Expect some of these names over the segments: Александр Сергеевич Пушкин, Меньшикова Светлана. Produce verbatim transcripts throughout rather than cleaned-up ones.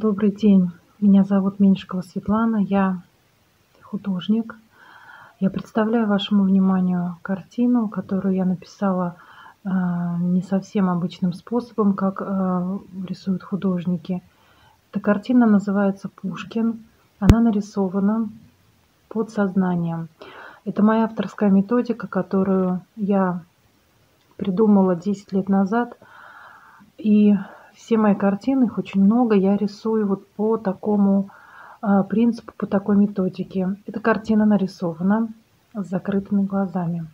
Добрый день, меня зовут Меньшикова Светлана, я художник. Я представляю вашему вниманию картину, которую я написала э, не совсем обычным способом, как э, рисуют художники. Эта картина называется «Пушкин». Она нарисована под сознанием. Это моя авторская методика, которую я придумала десять лет назад. И все мои картины, их очень много, я рисую вот по такому э, принципу, по такой методике. Эта картина нарисована с закрытыми глазами.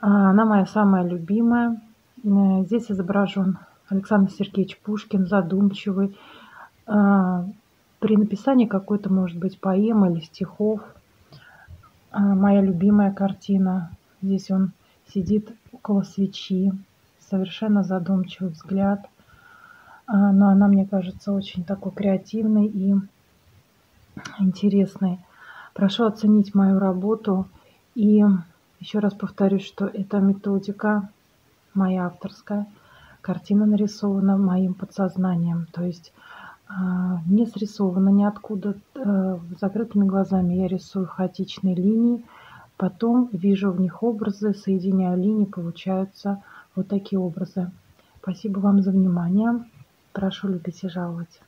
Она моя самая любимая. Здесь изображен Александр Сергеевич Пушкин, задумчивый. Э, при написании какой-то, может быть, поэмы или стихов. Э, моя любимая картина. Здесь он сидит около свечи, совершенно задумчивый взгляд. Но она, мне кажется, очень такой креативной и интересной. Прошу оценить мою работу. И еще раз повторюсь, что эта методика моя авторская. Картина нарисована моим подсознанием. То есть не срисована ниоткуда. Закрытыми глазами я рисую хаотичные линии. Потом вижу в них образы, соединяю линии, получаются вот такие образы. Спасибо вам за внимание. Прошу любить и жаловать.